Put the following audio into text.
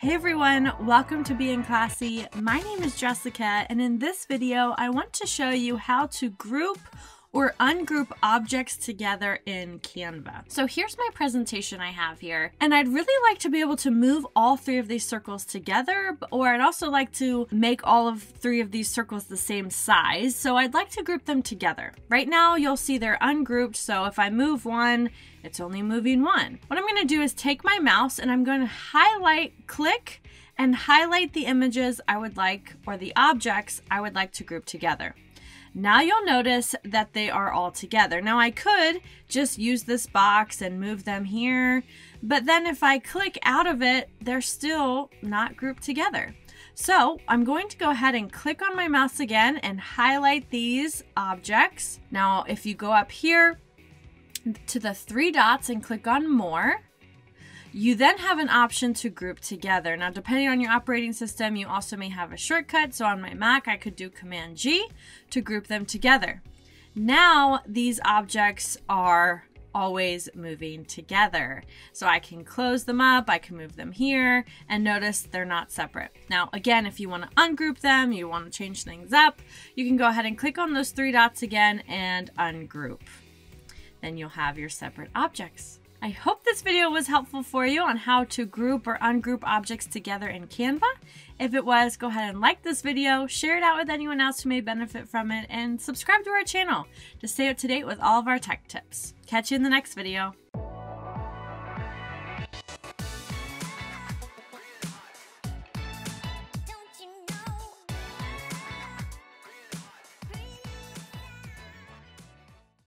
Hey everyone, welcome to Being Classy. My name is Jessica, and in this video, I want to show you how to group or ungroup objects together in Canva. So here's my presentation I have here, and I'd really like to be able to move all three of these circles together, or I'd also like to make all of three of these circles the same size, so I'd like to group them together. Right now, you'll see they're ungrouped, so if I move one, it's only moving one. What I'm gonna do is take my mouse and I'm gonna highlight, click, and highlight the images I would like, or the objects I would like to group together. Now you'll notice that they are all together. Now I could just use this box and move them here, but then if I click out of it, they're still not grouped together. So I'm going to go ahead and click on my mouse again and highlight these objects. Now if you go up here to the three dots and click on more, you then have an option to group together. Now, depending on your operating system, you also may have a shortcut. So on my Mac, I could do Command G to group them together. Now these objects are always moving together. So I can close them up, I can move them here, and notice they're not separate. Now, again, if you want to ungroup them, you want to change things up, you can go ahead and click on those three dots again and ungroup. Then you'll have your separate objects. I hope this video was helpful for you on how to group or ungroup objects together in Canva. If it was, go ahead and like this video, share it out with anyone else who may benefit from it, and subscribe to our channel to stay up to date with all of our tech tips. Catch you in the next video.